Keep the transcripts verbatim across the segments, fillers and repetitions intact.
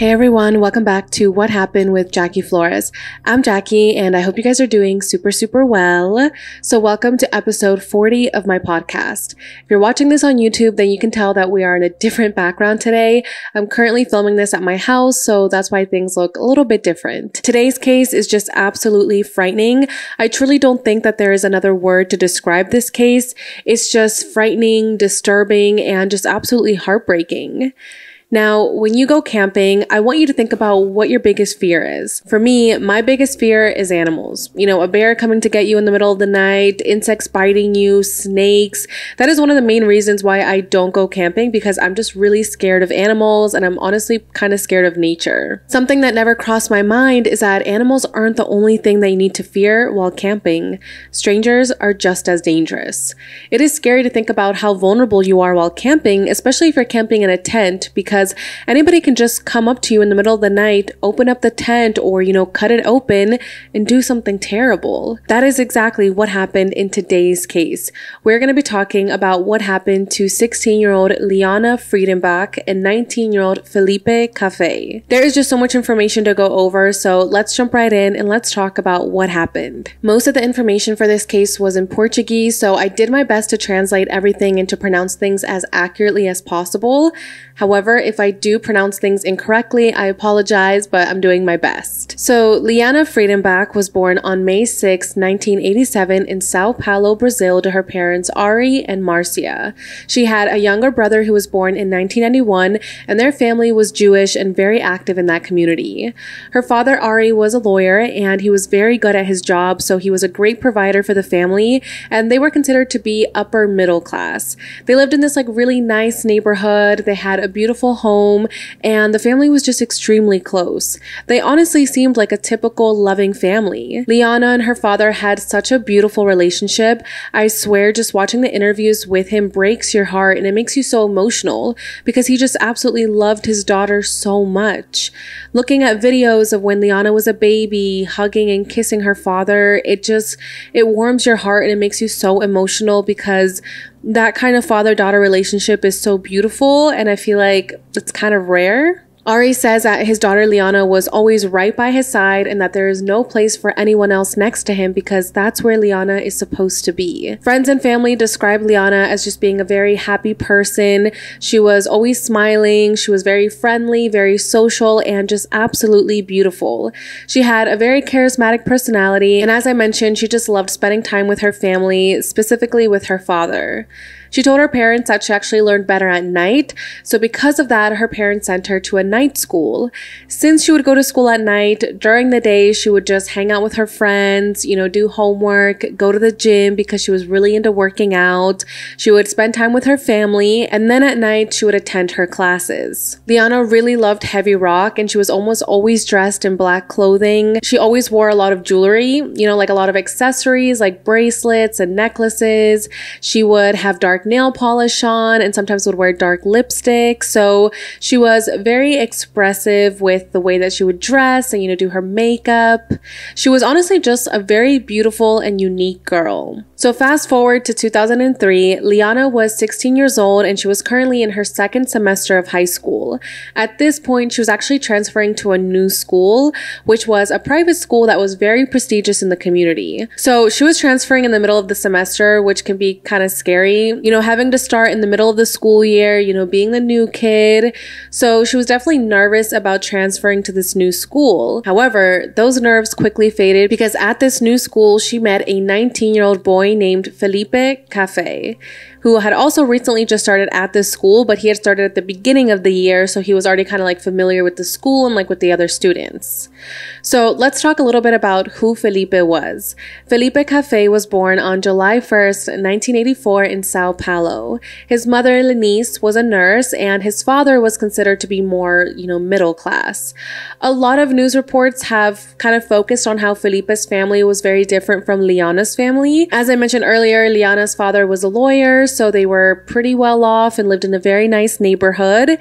Hey everyone, welcome back to What Happened with Jackie Flores. I'm Jackie and I hope you guys are doing super, super well. So welcome to episode forty of my podcast. If you're watching this on YouTube, then you can tell that we are in a different background today. I'm currently filming this at my house, so that's why things look a little bit different. Today's case is just absolutely frightening. I truly don't think that there is another word to describe this case. It's just frightening, disturbing, and just absolutely heartbreaking. Now, when you go camping, I want you to think about what your biggest fear is. For me, my biggest fear is animals. You know, a bear coming to get you in the middle of the night, insects biting you, snakes. That is one of the main reasons why I don't go camping, because I'm just really scared of animals and I'm honestly kind of scared of nature. Something that never crossed my mind is that animals aren't the only thing that you need to fear while camping. Strangers are just as dangerous. It is scary to think about how vulnerable you are while camping, especially if you're camping in a tent, because anybody can just come up to you in the middle of the night, open up the tent or, you know, cut it open and do something terrible. That is exactly what happened in today's case. We're going to be talking about what happened to sixteen-year-old Liana Friedenbach and nineteen-year-old Felipe Caffé. There is just so much information to go over, so let's jump right in and let's talk about what happened. Most of the information for this case was in Portuguese, so I did my best to translate everything and to pronounce things as accurately as possible. However, if I do pronounce things incorrectly, I apologize, but I'm doing my best. So, Liana Friedenbach was born on May sixth, nineteen eighty-seven in Sao Paulo, Brazil to her parents Ari and Marcia. She had a younger brother who was born in nineteen ninety-one, and their family was Jewish and very active in that community. Her father Ari was a lawyer, and he was very good at his job, so he was a great provider for the family, and they were considered to be upper middle class. They lived in this like really nice neighborhood, they had a beautiful home, and the family was just extremely close. They honestly seemed like a typical loving family. Liana and her father had such a beautiful relationship. I swear, just watching the interviews with him breaks your heart and it makes you so emotional because he just absolutely loved his daughter so much. Looking at videos of when Liana was a baby, hugging and kissing her father, it just, it warms your heart and it makes you so emotional because that kind of father-daughter relationship is so beautiful, and I feel like it's kind of rare. Ari says that his daughter Liana was always right by his side and that there is no place for anyone else next to him because that's where Liana is supposed to be. Friends and family describe Liana as just being a very happy person. She was always smiling, she was very friendly, very social, and just absolutely beautiful. She had a very charismatic personality, and as I mentioned, she just loved spending time with her family, specifically with her father. She told her parents that she actually learned better at night, so because of that, her parents sent her to a night school. Since she would go to school at night, during the day, she would just hang out with her friends, you know, do homework, go to the gym because she was really into working out. She would spend time with her family, and then at night, she would attend her classes. Liana really loved heavy rock, and she was almost always dressed in black clothing. She always wore a lot of jewelry, you know, like a lot of accessories, like bracelets and necklaces. She would have dark nail polish on and sometimes would wear dark lipstick. So she was very expressive with the way that she would dress and, you know, do her makeup. She was honestly just a very beautiful and unique girl. So fast forward to two thousand three, Liana was sixteen years old and she was currently in her second semester of high school. At this point, she was actually transferring to a new school, which was a private school that was very prestigious in the community. So she was transferring in the middle of the semester, which can be kind of scary. You know, having to start in the middle of the school year, you know, being the new kid. So she was definitely nervous about transferring to this new school. However, those nerves quickly faded because at this new school, she met a nineteen-year-old boy named Felipe Caffé, who had also recently just started at this school, but he had started at the beginning of the year, so he was already kind of like familiar with the school and like with the other students. So let's talk a little bit about who Felipe was. Felipe Caffé was born on July first, nineteen eighty-four in Sao Paulo. His mother, Lenice, was a nurse, and his father was considered to be more, you know, middle class. A lot of news reports have kind of focused on how Felipe's family was very different from Liana's family. As I mentioned earlier, Liana's father was a lawyer, so they were pretty well off and lived in a very nice neighborhood.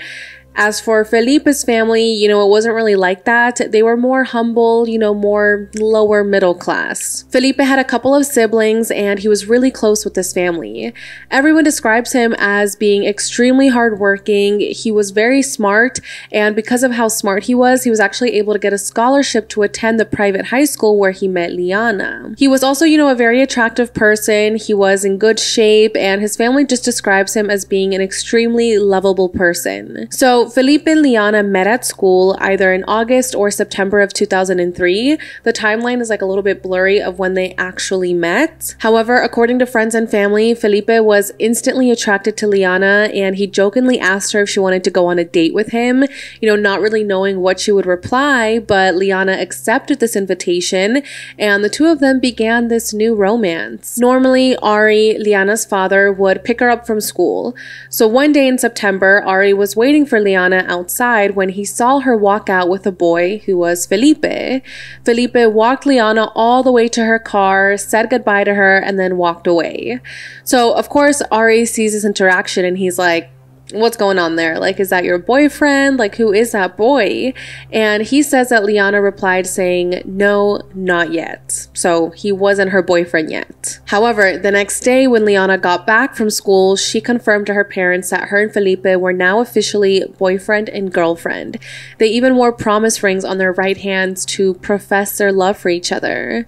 As for Felipe's family, you know, it wasn't really like that. They were more humble, you know, more lower middle class. Felipe had a couple of siblings and he was really close with his family. Everyone describes him as being extremely hardworking. He was very smart, and because of how smart he was, he was actually able to get a scholarship to attend the private high school where he met Liana. He was also, you know, a very attractive person. He was in good shape, and his family just describes him as being an extremely lovable person. So Felipe and Liana met at school either in August or September of two thousand three. The timeline is like a little bit blurry of when they actually met. However, according to friends and family, Felipe was instantly attracted to Liana, and he jokingly asked her if she wanted to go on a date with him, you know, not really knowing what she would reply, but Liana accepted this invitation, and the two of them began this new romance. Normally, Ari, Liana's father, would pick her up from school. So one day in September, Ari was waiting for Liana outside when he saw her walk out with a boy who was Felipe. Felipe walked Liana all the way to her car, said goodbye to her, and then walked away. So of course, Ari sees this interaction and he's like, what's going on there? Like, is that your boyfriend? Like, who is that boy? And he says that Liana replied saying, no, not yet. So he wasn't her boyfriend yet. However, the next day when Liana got back from school, she confirmed to her parents that her and Felipe were now officially boyfriend and girlfriend. They even wore promise rings on their right hands to profess their love for each other.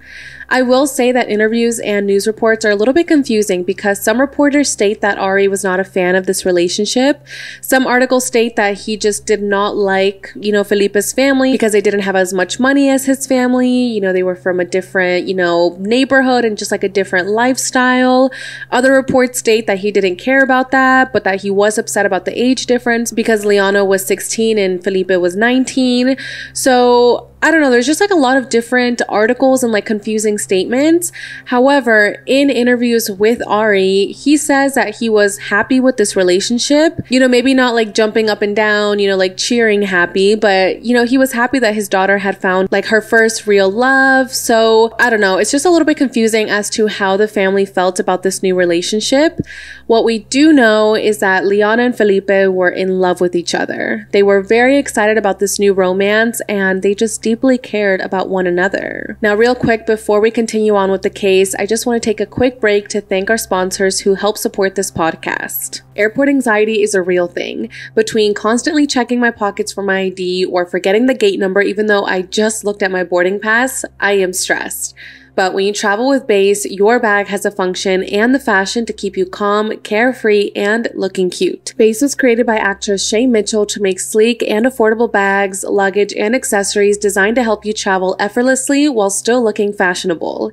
I will say that interviews and news reports are a little bit confusing because some reporters state that Ari was not a fan of this relationship. Some articles state that he just did not like, you know, Felipe's family because they didn't have as much money as his family. You know, they were from a different, you know, neighborhood and just like a different lifestyle. Other reports state that he didn't care about that, but that he was upset about the age difference because Liana was sixteen and Felipe was nineteen. So I don't know, there's just like a lot of different articles and like confusing statements. However, in interviews with Ari, he says that he was happy with this relationship. You know, maybe not like jumping up and down, you know, like cheering happy, but you know, he was happy that his daughter had found like her first real love. So I don't know, it's just a little bit confusing as to how the family felt about this new relationship. What we do know is that Liana and Felipe were in love with each other. They were very excited about this new romance and they just deeply cared about one another. Now, real quick, before we continue on with the case, I just want to take a quick break to thank our sponsors who help support this podcast. Airport anxiety is a real thing. Between constantly checking my pockets for my I D or forgetting the gate number, even though I just looked at my boarding pass, I am stressed. But when you travel with Base, your bag has the function and the fashion to keep you calm, carefree, and looking cute. Base was created by actress Shay Mitchell to make sleek and affordable bags, luggage, and accessories designed to help you travel effortlessly while still looking fashionable.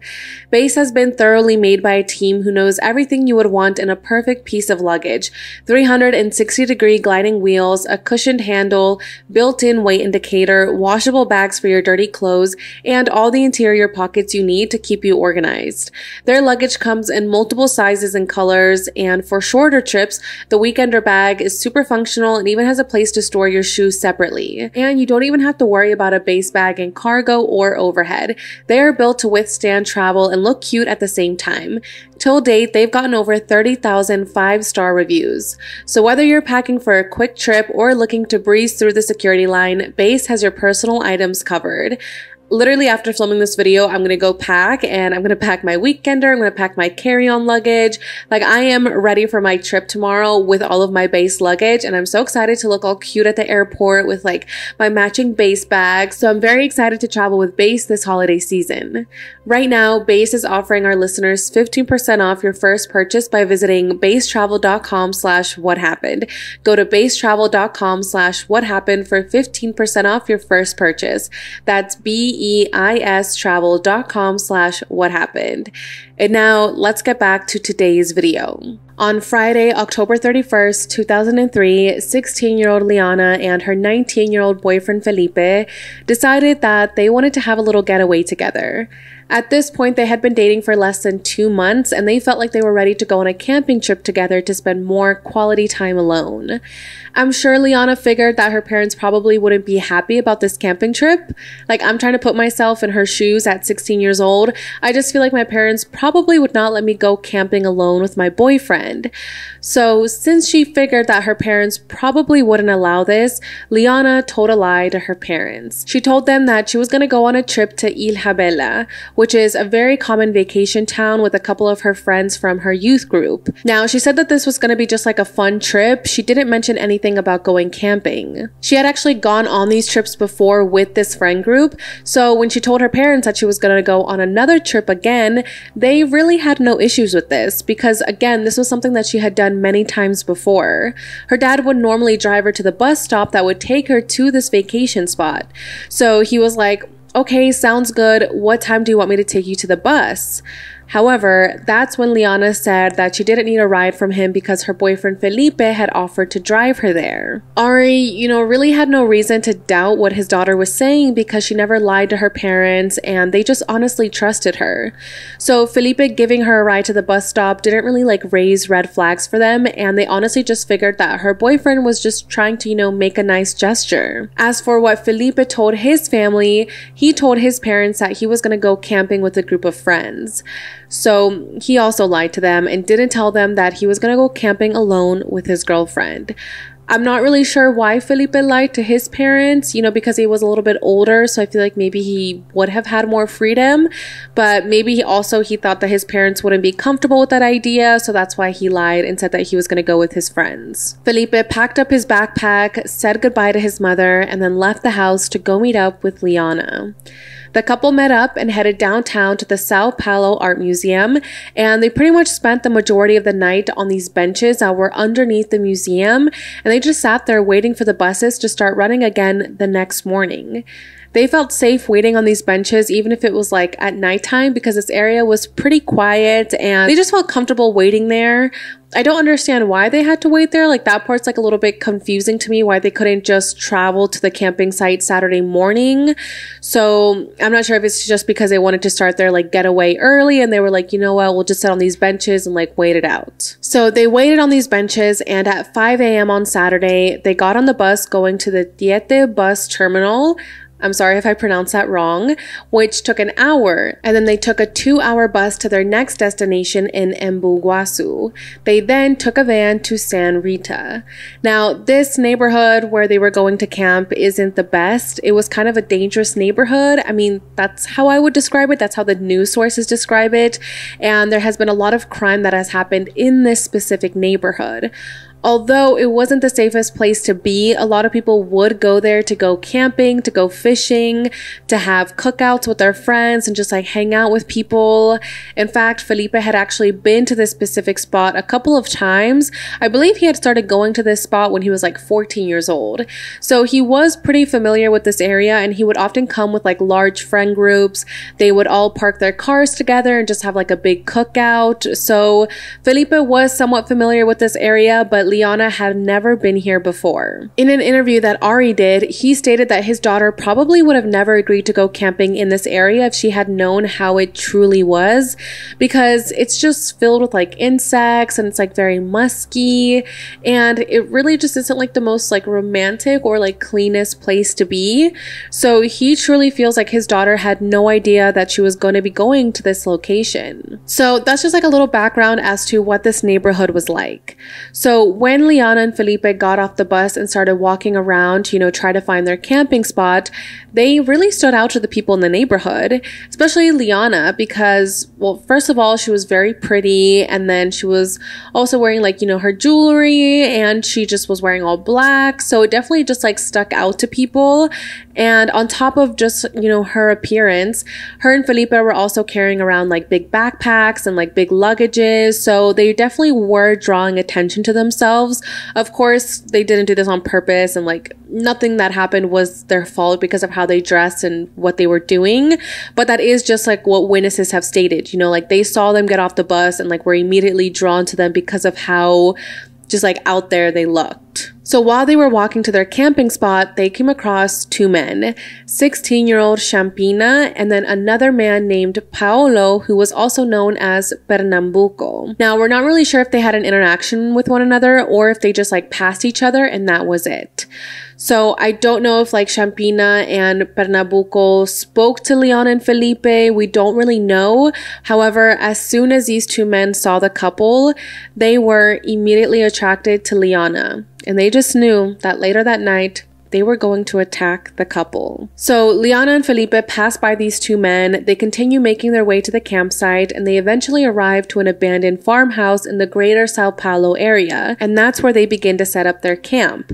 Base has been thoroughly made by a team who knows everything you would want in a perfect piece of luggage. three hundred sixty degree gliding wheels, a cushioned handle, built-in weight indicator, washable bags for your dirty clothes, and all the interior pockets you need to keep you organized. Their luggage comes in multiple sizes and colors, and for shorter trips, the weekender bag is super functional and even has a place to store your shoes separately. And you don't even have to worry about a Base bag in cargo or overhead. They are built to withstand travel and look cute at the same time. Till date, they've gotten over thirty thousand five-star reviews. So whether you're packing for a quick trip or looking to breeze through the security line, Base has your personal items covered. Literally after filming this video, I'm going to go pack, and I'm going to pack my weekender. I'm going to pack my carry-on luggage. Like, I am ready for my trip tomorrow with all of my Base luggage, and I'm so excited to look all cute at the airport with like my matching Base bag. So I'm very excited to travel with Base this holiday season. Right now, Base is offering our listeners fifteen percent off your first purchase by visiting basetravel.com slash what happened. Go to basetravel.com slash what happened for fifteen percent off your first purchase. That's B eistravel.com slash what happened. And now let's get back to today's video. On Friday, October thirty-first, two thousand three, sixteen-year-old Liana and her nineteen-year-old boyfriend Felipe decided that they wanted to have a little getaway together. At this point, they had been dating for less than two months, and they felt like they were ready to go on a camping trip together to spend more quality time alone. I'm sure Liana figured that her parents probably wouldn't be happy about this camping trip. Like, I'm trying to put myself in her shoes at sixteen years old. I just feel like my parents probably would not let me go camping alone with my boyfriend. So, since she figured that her parents probably wouldn't allow this, Liana told a lie to her parents. She told them that she was going to go on a trip to Ilhabela, which is a very common vacation town with a couple of her friends from her youth group. Now, she said that this was going to be just like a fun trip. She didn't mention anything about going camping. She had actually gone on these trips before with this friend group, so when she told her parents that she was going to go on another trip again, they really had no issues with this because, again, this was something that she had done many times before. Her dad would normally drive her to the bus stop that would take her to this vacation spot. So he was like, okay, sounds good. What time do you want me to take you to the bus? However, that's when Liana said that she didn't need a ride from him because her boyfriend Felipe had offered to drive her there. Ari, you know, really had no reason to doubt what his daughter was saying because she never lied to her parents and they just honestly trusted her. So Felipe giving her a ride to the bus stop didn't really like raise red flags for them, and they honestly just figured that her boyfriend was just trying to, you know, make a nice gesture. As for what Felipe told his family, he told his parents that he was going to go camping with a group of friends. So he also lied to them and didn't tell them that he was going to go camping alone with his girlfriend. I'm not really sure why Felipe lied to his parents, you know, because he was a little bit older, so I feel like maybe he would have had more freedom, but maybe he also, he thought that his parents wouldn't be comfortable with that idea, so that's why he lied and said that he was going to go with his friends. Felipe packed up his backpack, said goodbye to his mother, and then left the house to go meet up with Liana. The couple met up and headed downtown to the Sao Paulo Art Museum, and they pretty much spent the majority of the night on these benches that were underneath the museum, and they just sat there waiting for the buses to start running again the next morning. They felt safe waiting on these benches even if it was like at nighttime because this area was pretty quiet and they just felt comfortable waiting there. I don't understand why they had to wait there. Like, that part's like a little bit confusing to me, why they couldn't just travel to the camping site Saturday morning. So I'm not sure if it's just because they wanted to start their like getaway early and they were like, you know what, we'll just sit on these benches and like wait it out. So they waited on these benches, and at five a m on Saturday, they got on the bus going to the Tiete bus terminal. I'm sorry if I pronounced that wrong, which took an hour, and then they took a two-hour bus to their next destination in Embu Guaçu. They then took a van to San Rita. Now, this neighborhood where they were going to camp isn't the best. It was kind of a dangerous neighborhood. I mean, that's how I would describe it. That's how the news sources describe it, and there has been a lot of crime that has happened in this specific neighborhood. Although it wasn't the safest place to be, a lot of people would go there to go camping, to go fishing, to have cookouts with their friends and just like hang out with people. In fact, Felipe had actually been to this specific spot a couple of times. I believe he had started going to this spot when he was like fourteen years old. So he was pretty familiar with this area, and he would often come with like large friend groups. They would all park their cars together and just have like a big cookout. So Felipe was somewhat familiar with this area, but Liana had never been here before. In an interview that Ari did, he stated that his daughter probably would have never agreed to go camping in this area if she had known how it truly was, because it's just filled with like insects and it's like very musky, and it really just isn't like the most like romantic or like cleanest place to be. So he truly feels like his daughter had no idea that she was going to be going to this location. So that's just like a little background as to what this neighborhood was like. So when Liana and Felipe got off the bus and started walking around to, you know, try to find their camping spot, they really stood out to the people in the neighborhood, especially Liana, because, well, first of all, she was very pretty, and then she was also wearing like, you know, her jewelry, and she just was wearing all black. So it definitely just like stuck out to people. And on top of just, you know, her appearance, her and Felipe were also carrying around like big backpacks and like big luggages. So they definitely were drawing attention to themselves. Themselves. Of course, they didn't do this on purpose, and like nothing that happened was their fault because of how they dressed and what they were doing. But that is just like what witnesses have stated, you know, like they saw them get off the bus and like were immediately drawn to them because of how just like out there they looked. So while they were walking to their camping spot, they came across two men, sixteen-year-old Champinha and then another man named Paolo, who was also known as Pernambuco. Now, we're not really sure if they had an interaction with one another or if they just like passed each other and that was it. So I don't know if like Champinha and Pernambuco spoke to Liana and Felipe. We don't really know. However, as soon as these two men saw the couple, they were immediately attracted to Liana. And they just knew that later that night, they were going to attack the couple. So Liana and Felipe pass by these two men. They continue making their way to the campsite and they eventually arrive to an abandoned farmhouse in the greater Sao Paulo area. And that's where they begin to set up their camp.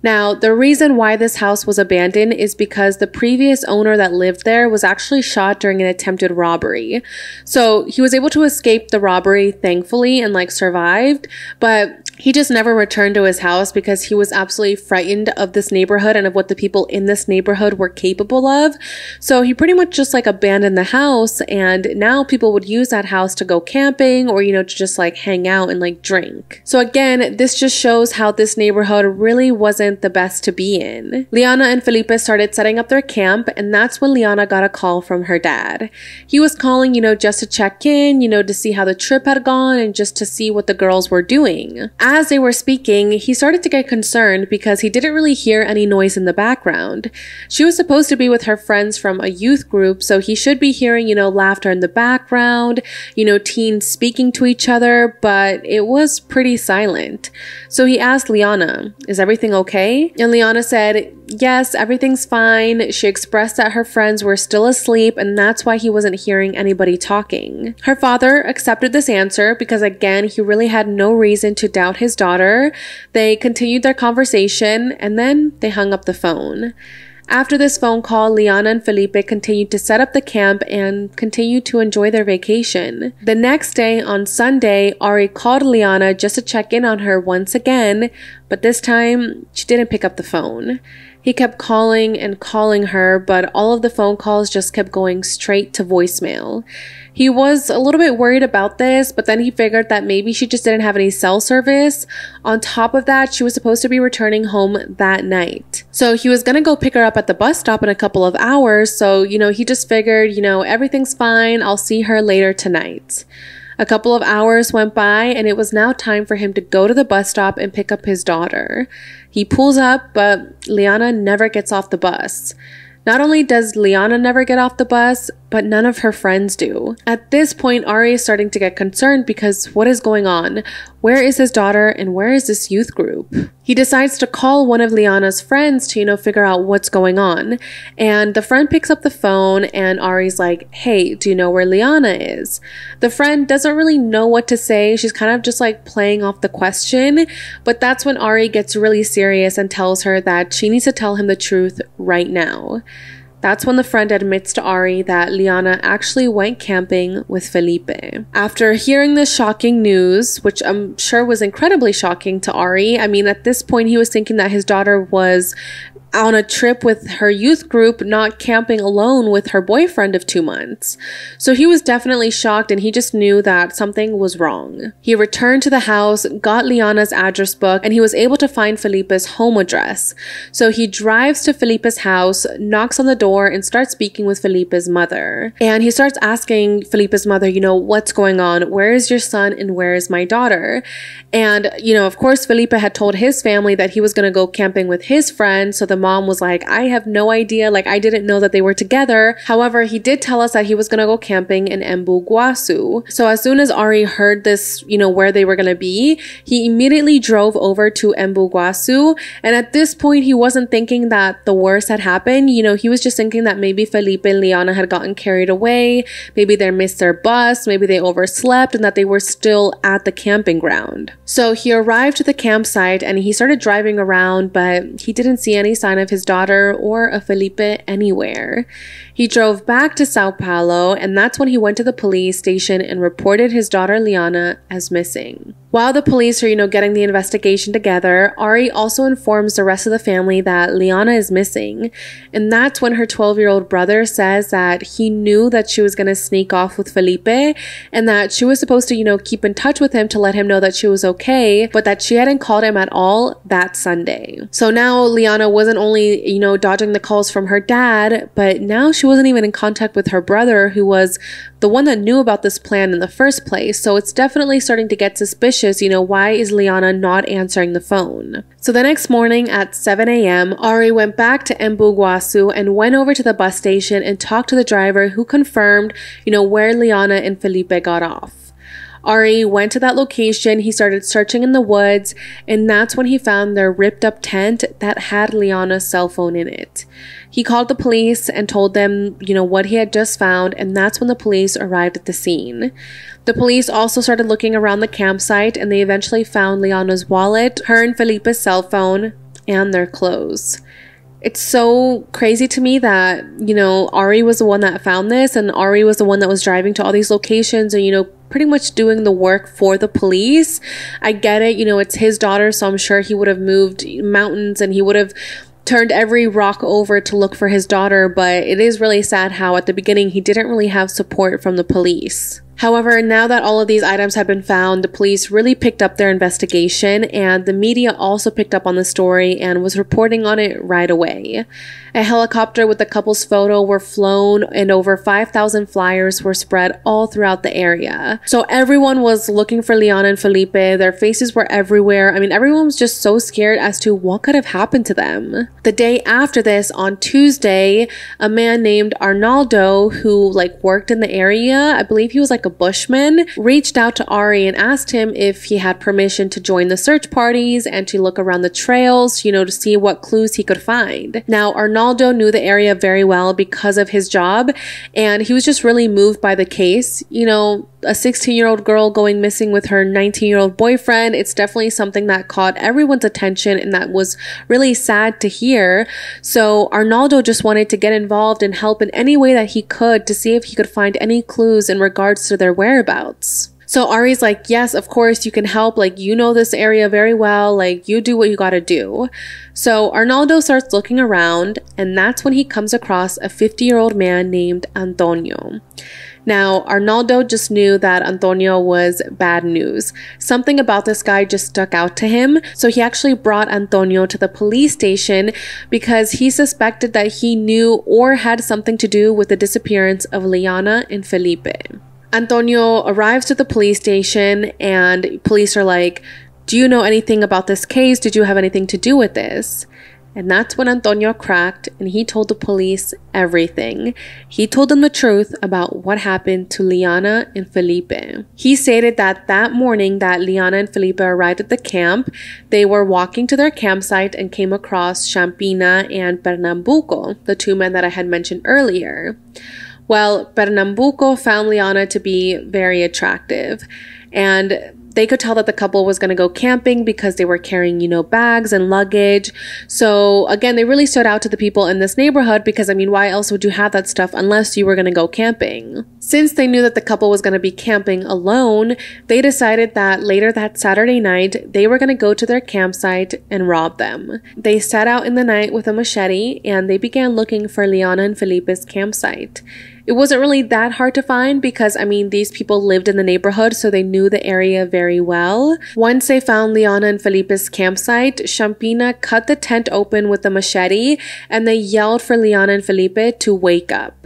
Now, the reason why this house was abandoned is because the previous owner that lived there was actually shot during an attempted robbery. So he was able to escape the robbery, thankfully, and like survived, but he just never returned to his house because he was absolutely frightened of this neighborhood and of what the people in this neighborhood were capable of. So he pretty much just like abandoned the house, and now people would use that house to go camping or, you know, to just like hang out and like drink. So again, this just shows how this neighborhood really wasn't the best to be in. Liana and Felipe started setting up their camp, and that's when Liana got a call from her dad. He was calling, you know, just to check in, you know, to see how the trip had gone and just to see what the girls were doing. As they were speaking, he started to get concerned because he didn't really hear any noise in the background. She was supposed to be with her friends from a youth group, so he should be hearing, you know, laughter in the background, you know, teens speaking to each other, but it was pretty silent. So he asked Liana, "Is everything okay?" And Liana said, "Yes, everything's fine." She expressed that her friends were still asleep and that's why he wasn't hearing anybody talking. Her father accepted this answer because, again, he really had no reason to doubt his daughter. They continued their conversation and then they hung up the phone. After this phone call, Liana and Felipe continued to set up the camp and continued to enjoy their vacation. The next day, on Sunday, Ari called Liana just to check in on her once again, but this time she didn't pick up the phone. He kept calling and calling her, but all of the phone calls just kept going straight to voicemail. He was a little bit worried about this, but then he figured that maybe she just didn't have any cell service. On top of that, she was supposed to be returning home that night. So he was gonna go pick her up at the bus stop in a couple of hours. So, you know, he just figured, you know, everything's fine. I'll see her later tonight. A couple of hours went by and it was now time for him to go to the bus stop and pick up his daughter. He pulls up, but Liana never gets off the bus. Not only does Liana never get off the bus, but none of her friends do. At this point, Ari is starting to get concerned because what is going on? Where is his daughter and where is this youth group? He decides to call one of Liana's friends to, you know, figure out what's going on. And the friend picks up the phone and Ari's like, "Hey, do you know where Liana is?" The friend doesn't really know what to say. She's kind of just like playing off the question, but that's when Ari gets really serious and tells her that she needs to tell him the truth right now. That's when the friend admits to Ari that Liana actually went camping with Felipe. After hearing this shocking news, which I'm sure was incredibly shocking to Ari, I mean, at this point, he was thinking that his daughter was on a trip with her youth group, not camping alone with her boyfriend of two months. So he was definitely shocked and he just knew that something was wrong. He returned to the house, got Liana's address book, and he was able to find Felipe's home address. So he drives to Felipe's house, knocks on the door, and starts speaking with Felipe's mother. And he starts asking Felipe's mother, you know, what's going on? Where is your son and where is my daughter? And, you know, of course, Felipe had told his family that he was going to go camping with his friend. So the mom was like, "I have no idea. Like, I didn't know that they were together." However, he did tell us that he was going to go camping in Embu Guaçu. So as soon as Ari heard this, you know, where they were going to be, he immediately drove over to Embu Guaçu. And at this point, he wasn't thinking that the worst had happened. You know, he was just thinking that maybe Felipe and Liana had gotten carried away. Maybe they missed their bus. Maybe they overslept and that they were still at the camping ground. So he arrived to the campsite and he started driving around, but he didn't see any signs of his daughter or of Felipe anywhere. He drove back to Sao Paulo, and that's when he went to the police station and reported his daughter Liana as missing. While the police are, you know, getting the investigation together, Ari also informs the rest of the family that Liana is missing. And that's when her twelve-year-old brother says that he knew that she was going to sneak off with Felipe and that she was supposed to, you know, keep in touch with him to let him know that she was okay, but that she hadn't called him at all that Sunday. So now Liana wasn't only, you know, dodging the calls from her dad, but now she wasn't even in contact with her brother, who was the one that knew about this plan in the first place. So it's definitely starting to get suspicious. You know, why is Liana not answering the phone? So the next morning at seven a m, Ari went back to Embu Guaçu and went over to the bus station and talked to the driver, who confirmed, you know, where Liana and Felipe got off. Ari went to that location, he started searching in the woods, and that's when he found their ripped up tent that had Liana's cell phone in it. He called the police and told them, you know, what he had just found, and that's when the police arrived at the scene. The police also started looking around the campsite, and they eventually found Liana's wallet, her and Felipe's cell phone, and their clothes. It's so crazy to me that, you know, Ari was the one that found this, and Ari was the one that was driving to all these locations and, you know, pretty much doing the work for the police. I get it, you know, it's his daughter, so I'm sure he would have moved mountains and he would have turned every rock over to look for his daughter, but it is really sad how at the beginning he didn't really have support from the police. However, now that all of these items had been found, the police really picked up their investigation, and the media also picked up on the story and was reporting on it right away. A helicopter with the couple's photo were flown, and over five thousand flyers were spread all throughout the area. So everyone was looking for Liana and Felipe. Their faces were everywhere. I mean, everyone was just so scared as to what could have happened to them. The day after this, on Tuesday, a man named Arnaldo, who like worked in the area, I believe he was like a bushman, reached out to Ari and asked him if he had permission to join the search parties and to look around the trails, you know, to see what clues he could find. Now, Arnaldo knew the area very well because of his job, and he was just really moved by the case. You know, a sixteen-year-old girl going missing with her nineteen-year-old boyfriend, it's definitely something that caught everyone's attention, and that was really sad to hear. So Arnaldo just wanted to get involved and help in any way that he could to see if he could find any clues in regards to their whereabouts. So Ari's like, yes, of course you can help, like, you know this area very well, like, you do what you gotta do. So Arnaldo starts looking around, and that's when he comes across a fifty-year-old man named Antonio. Now, Arnaldo just knew that Antonio was bad news. Something about this guy just stuck out to him, so he actually brought Antonio to the police station because he suspected that he knew or had something to do with the disappearance of Liana and Felipe. Antonio arrives at the police station, and police are like, do you know anything about this case? Did you have anything to do with this? And that's when Antonio cracked, and he told the police everything. He told them the truth about what happened to Liana and Felipe. He stated that that morning that Liana and Felipe arrived at the camp, they were walking to their campsite and came across Champinha and Pernambuco, the two men that I had mentioned earlier. Well, Pernambuco found Liana to be very attractive, and they could tell that the couple was going to go camping because they were carrying, you know, bags and luggage. So again, they really stood out to the people in this neighborhood because, I mean, why else would you have that stuff unless you were going to go camping? Since they knew that the couple was going to be camping alone, they decided that later that Saturday night, they were going to go to their campsite and rob them. They set out in the night with a machete, and they began looking for Liana and Felipe's campsite. It wasn't really that hard to find because, I mean, these people lived in the neighborhood, so they knew the area very well. Once they found Liana and Felipe's campsite, Champinha cut the tent open with a machete, and they yelled for Liana and Felipe to wake up.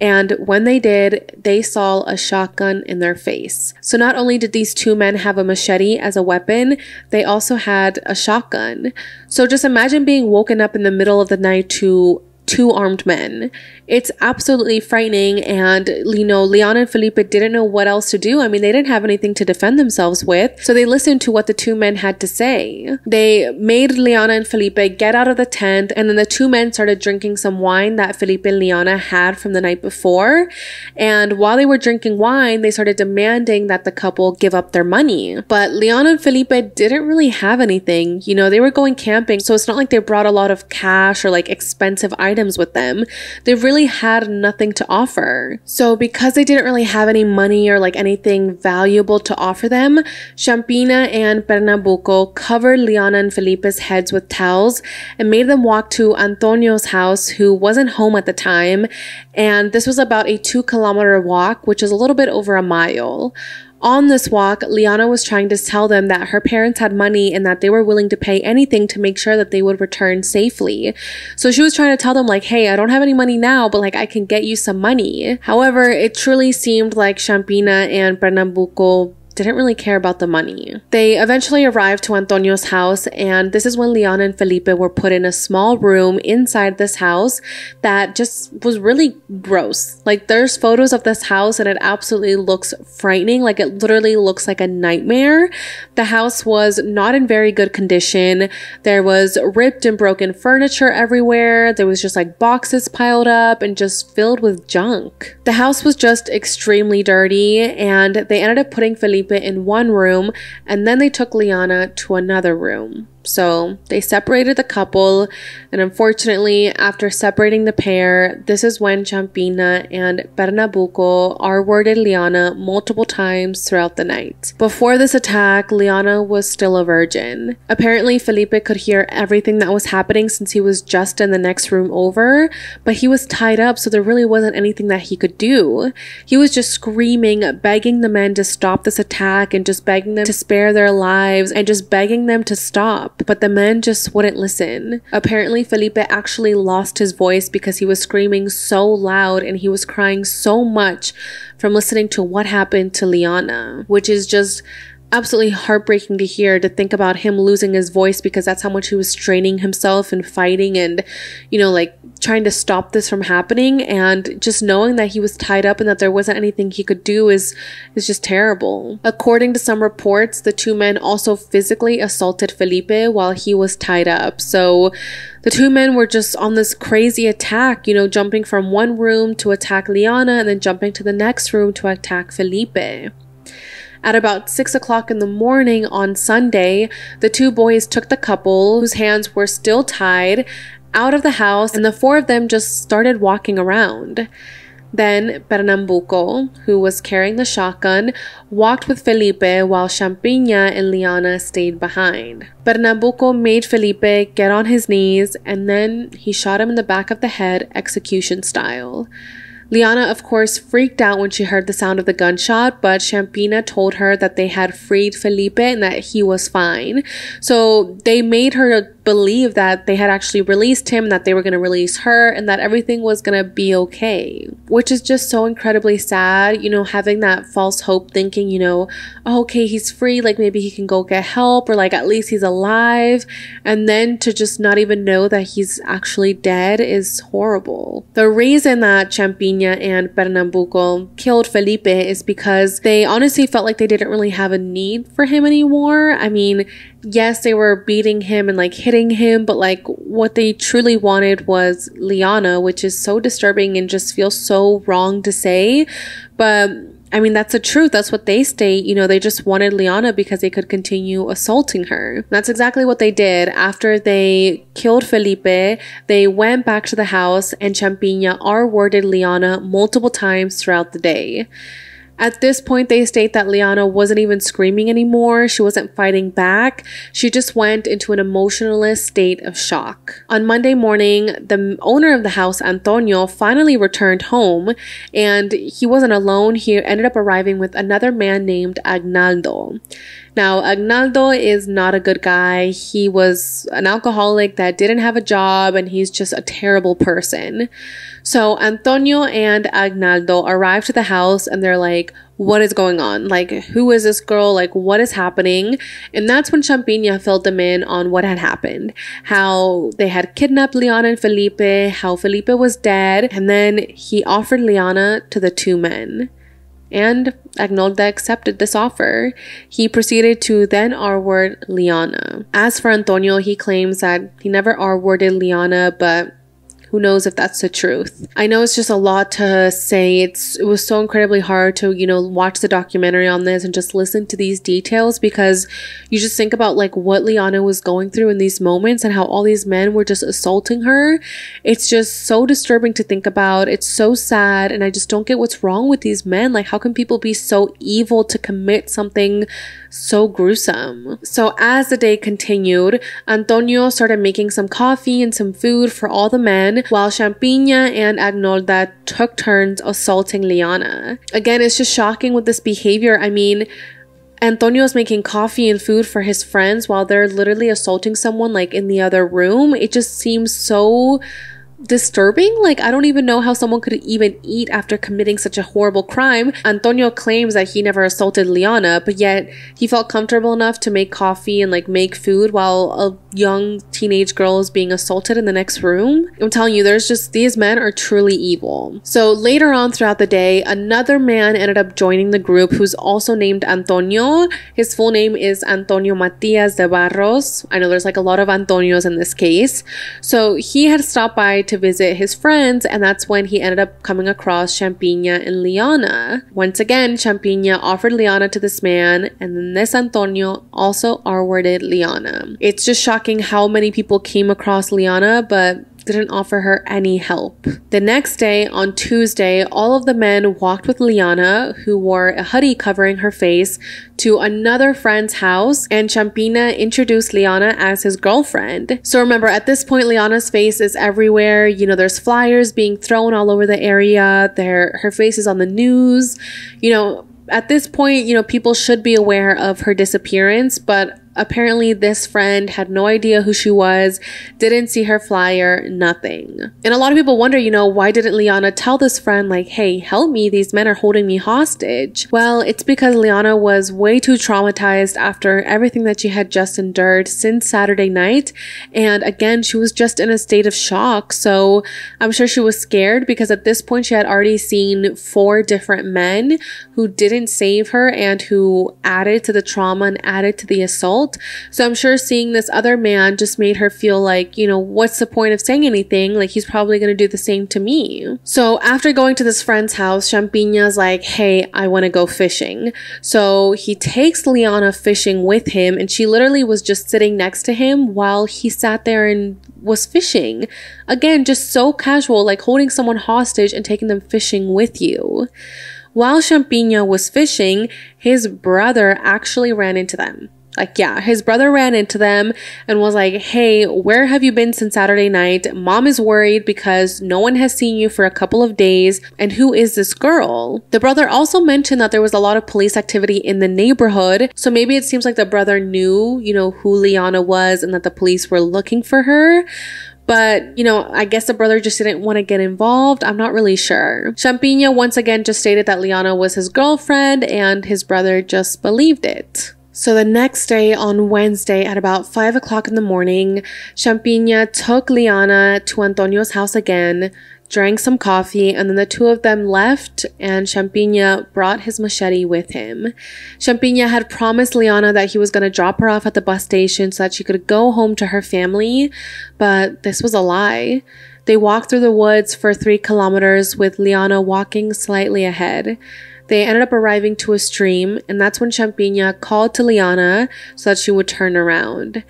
And when they did, they saw a shotgun in their face. So not only did these two men have a machete as a weapon, they also had a shotgun. So just imagine being woken up in the middle of the night to two armed men. It's absolutely frightening, and, you know, Liana and Felipe didn't know what else to do. I mean, they didn't have anything to defend themselves with, so they listened to what the two men had to say. They made Liana and Felipe get out of the tent, and then the two men started drinking some wine that Felipe and Liana had from the night before, and while they were drinking wine, they started demanding that the couple give up their money. But Liana and Felipe didn't really have anything. You know, they were going camping, so it's not like they brought a lot of cash or, like, expensive items items with them, they really had nothing to offer. So because they didn't really have any money or like anything valuable to offer them, Champinha and Pernambuco covered Liana and Felipe's heads with towels and made them walk to Antonio's house, who wasn't home at the time, and this was about a two kilometer walk, which is a little bit over a mile. On this walk, Liana was trying to tell them that her parents had money and that they were willing to pay anything to make sure that they would return safely. So she was trying to tell them like, hey, I don't have any money now, but like I can get you some money. However, it truly seemed like Champinha and Pernambuco didn't really care about the money. They eventually arrived to Antonio's house, and this is when Liana and Felipe were put in a small room inside this house that just was really gross. Like, there's photos of this house and it absolutely looks frightening. Like, it literally looks like a nightmare. The house was not in very good condition. There was ripped and broken furniture everywhere. There was just like boxes piled up and just filled with junk. The house was just extremely dirty, and they ended up putting Felipe in one room, and then they took Liana to another room. So they separated the couple, and unfortunately, after separating the pair, this is when Champinha and Pernambuco R-worded Liana multiple times throughout the night. Before this attack, Liana was still a virgin. Apparently, Felipe could hear everything that was happening since he was just in the next room over, but he was tied up, so there really wasn't anything that he could do. He was just screaming, begging the men to stop this attack, and just begging them to spare their lives, and just begging them to stop. But the men just wouldn't listen. Apparently, Felipe actually lost his voice because he was screaming so loud and he was crying so much from listening to what happened to Liana, which is just absolutely heartbreaking to hear, to think about him losing his voice, because that's how much he was straining himself and fighting and, you know, like trying to stop this from happening. And just knowing that he was tied up and that there wasn't anything he could do is is just terrible. According to some reports, the two men also physically assaulted Felipe while he was tied up. So the two men were just on this crazy attack, you know, jumping from one room to attack Liana and then jumping to the next room to attack Felipe. At about six o'clock in the morning on Sunday, the two boys took the couple, whose hands were still tied, out of the house, and the four of them just started walking around. Then Pernambuco, who was carrying the shotgun, walked with Felipe while Champinha and Liana stayed behind. Pernambuco made Felipe get on his knees, and then he shot him in the back of the head, execution style. Liana, of course, freaked out when she heard the sound of the gunshot, but Champinha told her that they had freed Felipe and that he was fine. So they made her believe that they had actually released him, that they were going to release her, and that everything was going to be okay, which is just so incredibly sad, you know, having that false hope, thinking, you know, oh, okay, he's free, like maybe he can go get help, or like at least he's alive, and then to just not even know that he's actually dead is horrible. The reason that Champinha and Pernambuco killed Felipe is because they honestly felt like they didn't really have a need for him anymore. I mean, yes, they were beating him and like hitting him, but like what they truly wanted was Liana, which is so disturbing and just feels so wrong to say. But I mean, that's the truth. That's what they state. You know, they just wanted Liana because they could continue assaulting her. That's exactly what they did. After they killed Felipe, they went back to the house, and Champinha R-worded Liana multiple times throughout the day. At this point, they state that Liana wasn't even screaming anymore. She wasn't fighting back. She just went into an emotionless state of shock. On Monday morning, the owner of the house, Antonio, finally returned home, and he wasn't alone. He ended up arriving with another man named Aguinaldo. Now, Aguinaldo is not a good guy. He was an alcoholic that didn't have a job, and he's just a terrible person. So Antonio and Aguinaldo arrived to the house, and they're like, what is going on? Like, who is this girl? Like, what is happening? And that's when Champinha filled them in on what had happened. How they had kidnapped Liana and Felipe, how Felipe was dead, and then he offered Liana to the two men. And Aguinaldo accepted this offer. He proceeded to then R-word Liana. As for Antonio, he claims that he never R-worded Liana, but Who knows if that's the truth? I know it's just a lot to say. It's, it was so incredibly hard to, you know, watch the documentary on this and just listen to these details, because you just think about like what Liana was going through in these moments and how all these men were just assaulting her. It's just so disturbing to think about. It's so sad, and I just don't get what's wrong with these men. Like, how can people be so evil to commit something so gruesome? So as the day continued, Antonio started making some coffee and some food for all the men, while Champinha and Agnolda took turns assaulting Liana. Again, it's just shocking with this behavior. I mean, Antonio's making coffee and food for his friends while they're literally assaulting someone like in the other room. It just seems so disturbing. Like, I don't even know how someone could even eat after committing such a horrible crime. Antonio claims that he never assaulted Liana, but yet he felt comfortable enough to make coffee and like make food while a young teenage girl is being assaulted in the next room. I'm telling you, there's just, these men are truly evil. So later on throughout the day, another man ended up joining the group who's also named Antonio. His full name is Antonio Matias de Barros. I know there's like a lot of Antonios in this case. So he had stopped by to visit his friends, and that's when he ended up coming across Champinha and Liana. Once again, Champinha offered Liana to this man, and then this Antonio also R-worded Liana. It's just shocking how many people came across Liana but didn't offer her any help. The next day, on Tuesday, all of the men walked with Liana, who wore a hoodie covering her face, to another friend's house, and Champinha introduced Liana as his girlfriend. So remember, at this point, Liana's face is everywhere. You know, there's flyers being thrown all over the area. There, her face is on the news. You know, at this point, you know, people should be aware of her disappearance, but apparently this friend had no idea who she was, didn't see her flyer, nothing. And a lot of people wonder, you know, why didn't Liana tell this friend, like, hey, help me, these men are holding me hostage? Well, it's because Liana was way too traumatized after everything that she had just endured since Saturday night. And again, she was just in a state of shock. So I'm sure she was scared, because at this point she had already seen four different men who didn't save her and who added to the trauma and added to the assault. So I'm sure seeing this other man just made her feel like, you know, what's the point of saying anything? Like, he's probably going to do the same to me. So after going to this friend's house, Champinha's like, hey, I want to go fishing. So he takes Liana fishing with him, and she literally was just sitting next to him while he sat there and was fishing. Again, just so casual, like holding someone hostage and taking them fishing with you. While Champinha was fishing, his brother actually ran into them. Like, yeah, his brother ran into them and was like, hey, where have you been since Saturday night? Mom is worried because no one has seen you for a couple of days. And who is this girl? The brother also mentioned that there was a lot of police activity in the neighborhood. So maybe it seems like the brother knew, you know, who Liana was and that the police were looking for her. But, you know, I guess the brother just didn't want to get involved. I'm not really sure. Champinha once again just stated that Liana was his girlfriend, and his brother just believed it. So the next day, on Wednesday, at about five o'clock in the morning, Champinha took Liana to Antonio's house again, drank some coffee, and then the two of them left, and Champinha brought his machete with him. Champinha had promised Liana that he was going to drop her off at the bus station so that she could go home to her family, but this was a lie. They walked through the woods for three kilometers with Liana walking slightly ahead. They ended up arriving to a stream, and that's when Champinha called to Liana so that she would turn around.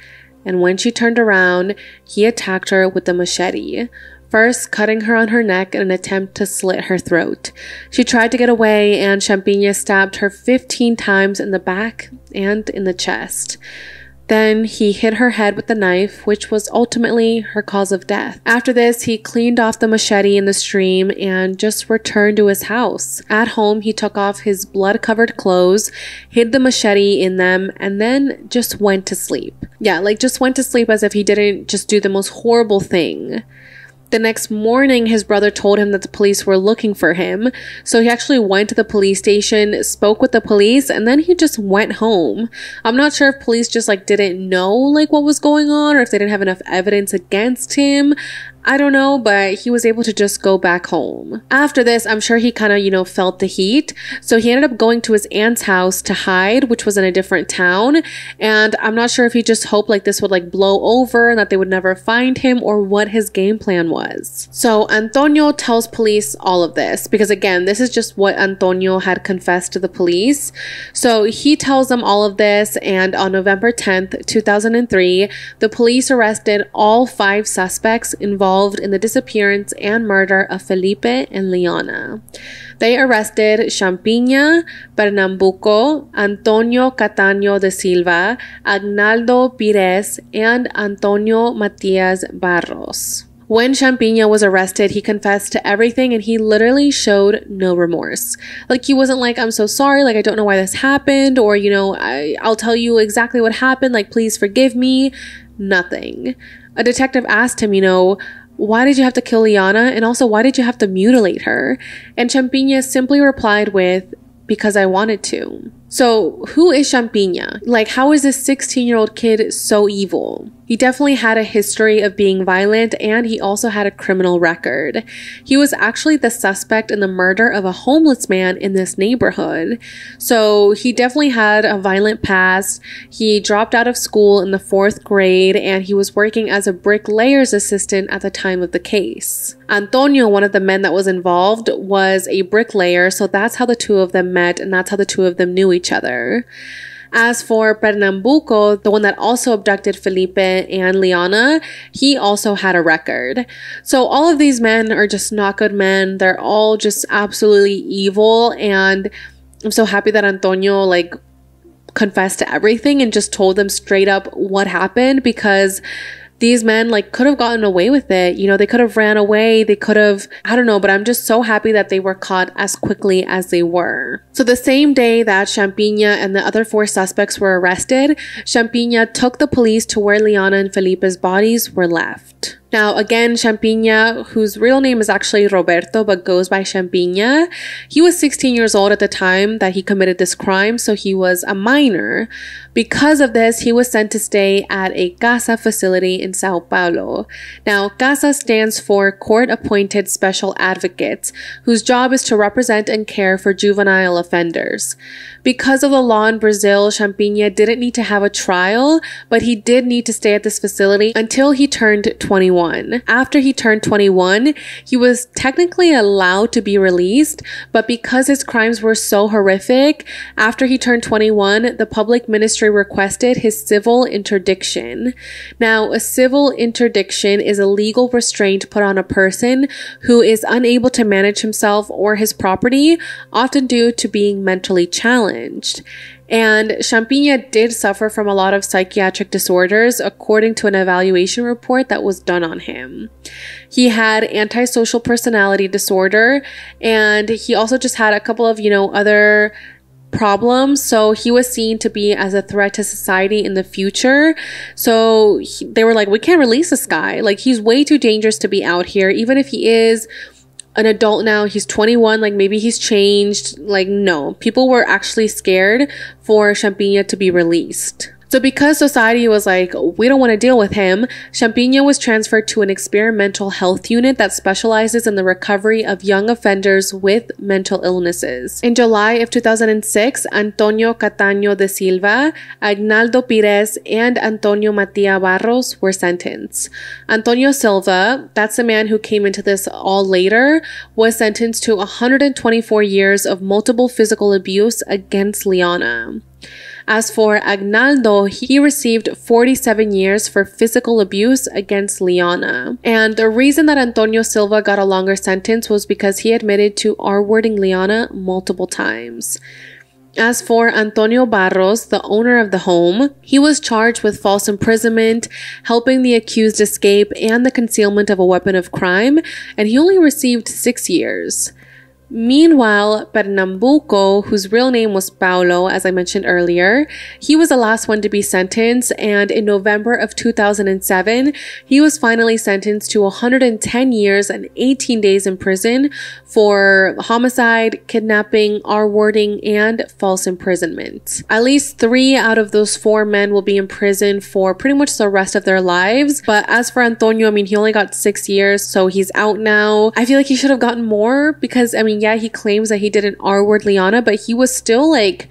And when she turned around, he attacked her with the machete, first cutting her on her neck in an attempt to slit her throat. She tried to get away, and Champinha stabbed her fifteen times in the back and in the chest. Then he hit her head with the knife, which was ultimately her cause of death. After this, he cleaned off the machete in the stream and just returned to his house. At home, he took off his blood-covered clothes, hid the machete in them, and then just went to sleep. Yeah, like just went to sleep as if he didn't just do the most horrible thing. The next morning, his brother told him that the police were looking for him. So he actually went to the police station, spoke with the police, and then he just went home. I'm not sure if police just like didn't know like what was going on, or if they didn't have enough evidence against him. I don't know, but he was able to just go back home. After this, I'm sure he kind of, you know, felt the heat. So he ended up going to his aunt's house to hide, which was in a different town. And I'm not sure if he just hoped like this would like blow over and that they would never find him, or what his game plan was. So Antonio tells police all of this because, again, this is just what Antonio had confessed to the police. So he tells them all of this. And on November tenth, two thousand three, the police arrested all five suspects involved Involved in the disappearance and murder of Felipe and Liana. They arrested Champinha, Pernambuco, Antonio Cataño de Silva, Aguinaldo Pires, and Antonio Matias Barros. When Champinha was arrested, he confessed to everything and he literally showed no remorse. Like, he wasn't like, I'm so sorry, like, I don't know why this happened, or, you know, I, I'll tell you exactly what happened, like, please forgive me. Nothing. A detective asked him, you know, why did you have to kill Liana? And also, why did you have to mutilate her? And Champinha simply replied with, because I wanted to. So who is Champinha? Like, how is this sixteen-year-old kid so evil? He definitely had a history of being violent, and he also had a criminal record. He was actually the suspect in the murder of a homeless man in this neighborhood. So he definitely had a violent past. He dropped out of school in the fourth grade, and he was working as a bricklayer's assistant at the time of the case. Antonio, one of the men that was involved, was a bricklayer, so that's how the two of them met, and that's how the two of them knew each other. As for Pernambuco, the one that also abducted Felipe and Liana, he also had a record. So all of these men are just not good men. They're all just absolutely evil, and I'm so happy that Antonio, like, confessed to everything and just told them straight up what happened, because these men, like, could have gotten away with it. You know, they could have ran away. They could have, I don't know, but I'm just so happy that they were caught as quickly as they were. So the same day that Champinha and the other four suspects were arrested, Champinha took the police to where Liana and Felipe's bodies were left. Now, again, Champinha, whose real name is actually Roberto, but goes by Champinha, he was sixteen years old at the time that he committed this crime, so he was a minor. Because of this, he was sent to stay at a CASA facility in Sao Paulo. Now, CASA stands for Court-Appointed Special Advocates, whose job is to represent and care for juvenile offenders. Because of the law in Brazil, Champinha didn't need to have a trial, but he did need to stay at this facility until he turned twenty-one. After he turned twenty-one, he was technically allowed to be released, but because his crimes were so horrific, after he turned twenty-one, the public ministry requested his civil interdiction. Now, a civil interdiction is a legal restraint put on a person who is unable to manage himself or his property, often due to being mentally challenged. And Champinha did suffer from a lot of psychiatric disorders, according to an evaluation report that was done on him. He had antisocial personality disorder, and he also just had a couple of, you know, other problems. So he was seen to be as a threat to society in the future. So he, they were like, we can't release this guy. Like, he's way too dangerous to be out here, even if he is an adult now, he's twenty-one, like, maybe he's changed. Like, no, people were actually scared for Champinha to be released. So because society was like, we don't want to deal with him, Champinha was transferred to an experimental health unit that specializes in the recovery of young offenders with mental illnesses. In July of two thousand six, Antonio Cataño de Silva, Aguinaldo Pires, and Antonio Matias Barros were sentenced. Antonio Silva, that's the man who came into this all later, was sentenced to one hundred twenty-four years of multiple physical abuse against Liana. As for Aguinaldo, he received forty-seven years for physical abuse against Liana. And the reason that Antonio Silva got a longer sentence was because he admitted to R-wording Liana multiple times. As for Antonio Barros, the owner of the home, he was charged with false imprisonment, helping the accused escape, and the concealment of a weapon of crime, and he only received six years. Meanwhile, Pernambuco, whose real name was Paolo, as I mentioned earlier, he was the last one to be sentenced, and in November of two thousand seven, he was finally sentenced to one hundred ten years and eighteen days in prison for homicide, kidnapping, R-wording, and false imprisonment. At least three out of those four men will be in prison for pretty much the rest of their lives, but as for Antonio, I mean, he only got six years, so he's out now. I feel like he should have gotten more because, I mean, yeah, he claims that he did an R-word Liana, but he was still like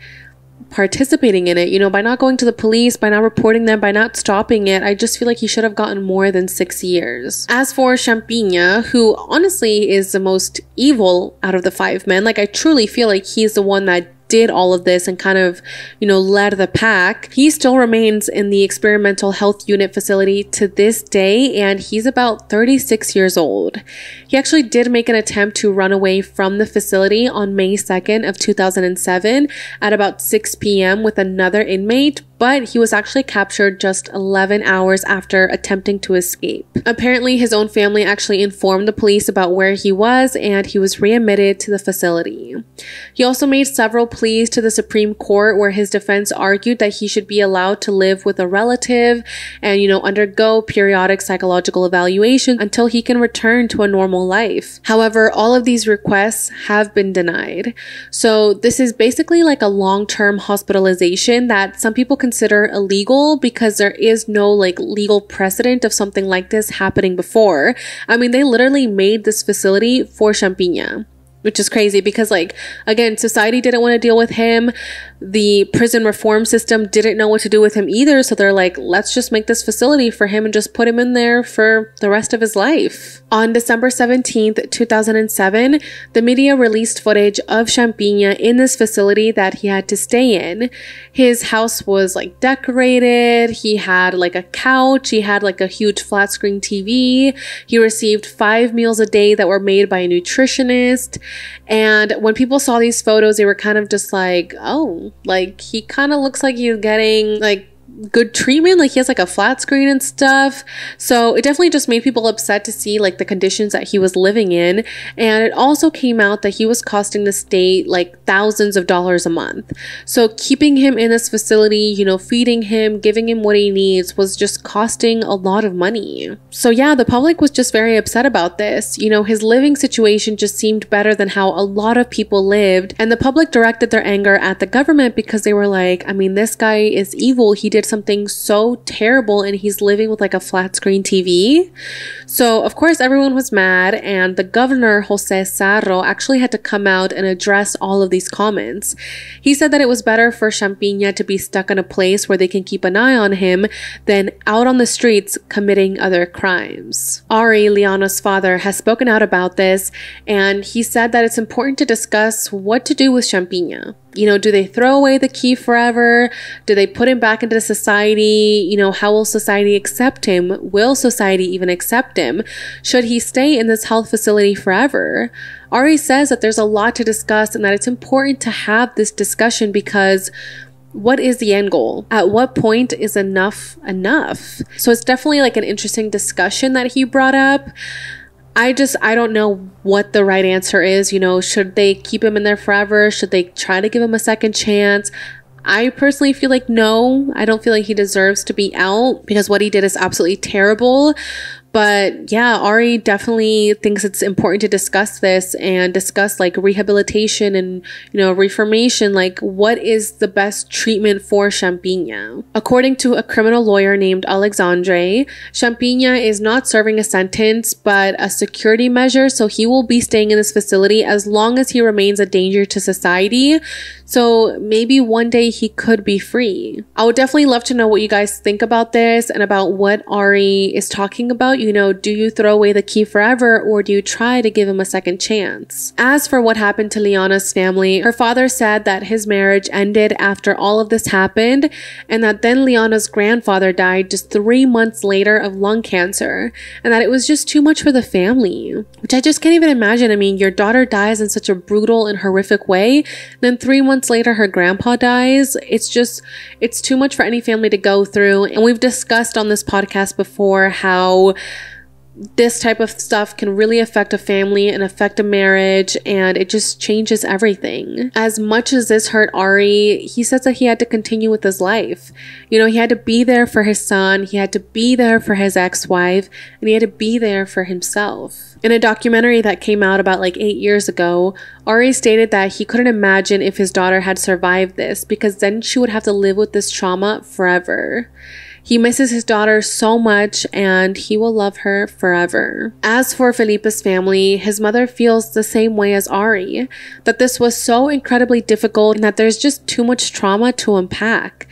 participating in it, you know, by not going to the police, by not reporting them, by not stopping it. I just feel like he should have gotten more than six years. As for Champinha, who honestly is the most evil out of the five men, like I truly feel like he's the one that did all of this and kind of, you know, led the pack. He still remains in the experimental health unit facility to this day, and he's about thirty-six years old. He actually did make an attempt to run away from the facility on May second of two thousand seven at about six p m with another inmate, but he was actually captured just eleven hours after attempting to escape. Apparently, his own family actually informed the police about where he was, and he was readmitted to the facility. He also made several pleas to the Supreme Court where his defense argued that he should be allowed to live with a relative and, you know, undergo periodic psychological evaluation until he can return to a normal life. However, all of these requests have been denied. So this is basically like a long-term hospitalization that some people can consider illegal because there is no like legal precedent of something like this happening before. I mean, they literally made this facility for Champinha, which is crazy because, like, again, society didn't want to deal with him. The prison reform system didn't know what to do with him either. So they're like, let's just make this facility for him and just put him in there for the rest of his life. On December seventeenth, two thousand seven, the media released footage of Champinha in this facility that he had to stay in. His house was like decorated. He had like a couch. He had like a huge flat screen T V. He received five meals a day that were made by a nutritionist. And when people saw these photos, they were kind of just like, oh, like he kind of looks like he's getting like good treatment. Like he has like a flat screen and stuff. So it definitely just made people upset to see like the conditions that he was living in. And it also came out that he was costing the state like thousands of dollars a month. So keeping him in this facility, you know, feeding him, giving him what he needs was just costing a lot of money. So yeah, the public was just very upset about this. You know, his living situation just seemed better than how a lot of people lived. And the public directed their anger at the government because they were like, I mean, this guy is evil. He did something so terrible and he's living with like a flat screen T V. So of course everyone was mad, and the governor Jose Sarro actually had to come out and address all of these comments. He said that it was better for Champinha to be stuck in a place where they can keep an eye on him than out on the streets committing other crimes. Ari, Liana's father, has spoken out about this, and he said that it's important to discuss what to do with Champinha. You know, do they throw away the key forever? Do they put him back into society? You know, how will society accept him? Will society even accept him? Should he stay in this health facility forever? Ari says that there's a lot to discuss and that it's important to have this discussion because what is the end goal? At what point is enough enough? So it's definitely like an interesting discussion that he brought up. I just, I don't know what the right answer is. You know, should they keep him in there forever? Should they try to give him a second chance? I personally feel like no, I don't feel like he deserves to be out because what he did is absolutely terrible. But yeah, Ari definitely thinks it's important to discuss this and discuss like rehabilitation and, you know, reformation. Like, what is the best treatment for Champinha? According to a criminal lawyer named Alexandre, Champinha is not serving a sentence, but a security measure. So he will be staying in this facility as long as he remains a danger to society. So maybe one day he could be free. I would definitely love to know what you guys think about this and about what Ari is talking about. You know, do you throw away the key forever or do you try to give him a second chance? As for what happened to Liana's family, her father said that his marriage ended after all of this happened and that then Liana's grandfather died just three months later of lung cancer and that it was just too much for the family, which I just can't even imagine. I mean, your daughter dies in such a brutal and horrific way. Then three months later, her grandpa dies. It's just, it's too much for any family to go through. And we've discussed on this podcast before how this type of stuff can really affect a family and affect a marriage, and it just changes everything. As much as this hurt Ari, he says that he had to continue with his life. You know, he had to be there for his son, he had to be there for his ex-wife, and he had to be there for himself. In a documentary that came out about like eight years ago, Ari stated that he couldn't imagine if his daughter had survived this, because then she would have to live with this trauma forever. He misses his daughter so much, and he will love her forever. As for Felipe's family, his mother feels the same way as Ari, that this was so incredibly difficult and that there's just too much trauma to unpack.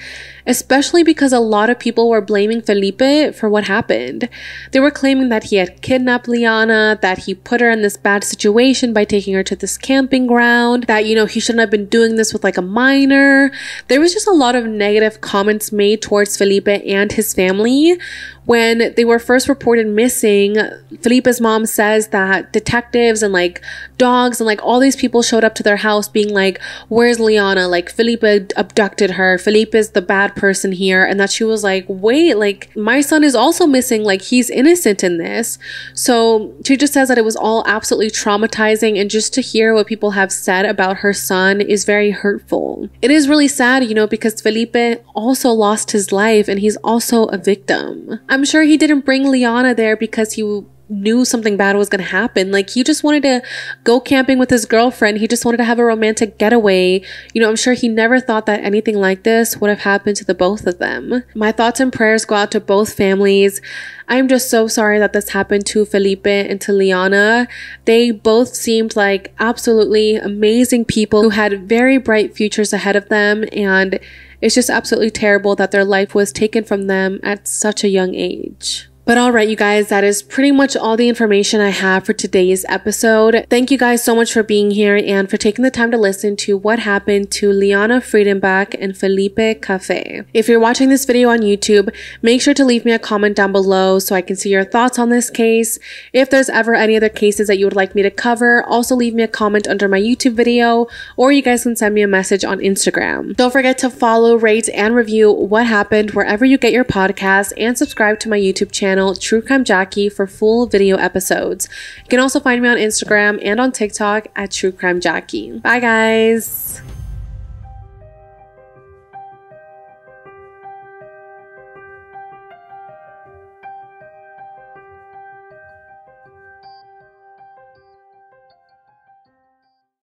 Especially because a lot of people were blaming Felipe for what happened. They were claiming that he had kidnapped Liana, that he put her in this bad situation by taking her to this camping ground, that, you know, he shouldn't have been doing this with like a minor. There was just a lot of negative comments made towards Felipe and his family. When they were first reported missing, Felipe's mom says that detectives and like dogs and like all these people showed up to their house being like, where's Liana? Like, Felipe abducted her. Felipe's the bad person here. And that she was like, wait, like my son is also missing. Like, he's innocent in this. So she just says that it was all absolutely traumatizing. And just to hear what people have said about her son is very hurtful. It is really sad, you know, because Felipe also lost his life and he's also a victim. I'm sure he didn't bring Liana there because he knew something bad was going to happen. Like, he just wanted to go camping with his girlfriend. He just wanted to have a romantic getaway. You know, I'm sure he never thought that anything like this would have happened to the both of them. My thoughts and prayers go out to both families. I'm just so sorry that this happened to Felipe and to Liana. They both seemed like absolutely amazing people who had very bright futures ahead of them, and it's just absolutely terrible that their life was taken from them at such a young age. But all right, you guys, that is pretty much all the information I have for today's episode. Thank you guys so much for being here and for taking the time to listen to what happened to Liana Friedenbach and Felipe Caffé. If you're watching this video on YouTube, make sure to leave me a comment down below so I can see your thoughts on this case. If there's ever any other cases that you would like me to cover, also leave me a comment under my YouTube video, or you guys can send me a message on Instagram. Don't forget to follow, rate, and review What Happened wherever you get your podcasts, and subscribe to my YouTube channel, True Crime Jackie, for full video episodes. You can also find me on Instagram and on TikTok at True Crime Jackie. Bye, guys.